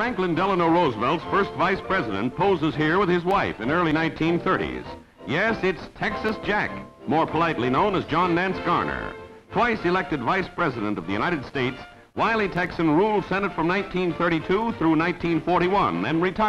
Franklin Delano Roosevelt's first vice president poses here with his wife in early 1930s. Yes, it's Texas Jack, more politely known as John Nance Garner. Twice elected vice president of the United States, wily Texan ruled Senate from 1932 through 1941, then retired.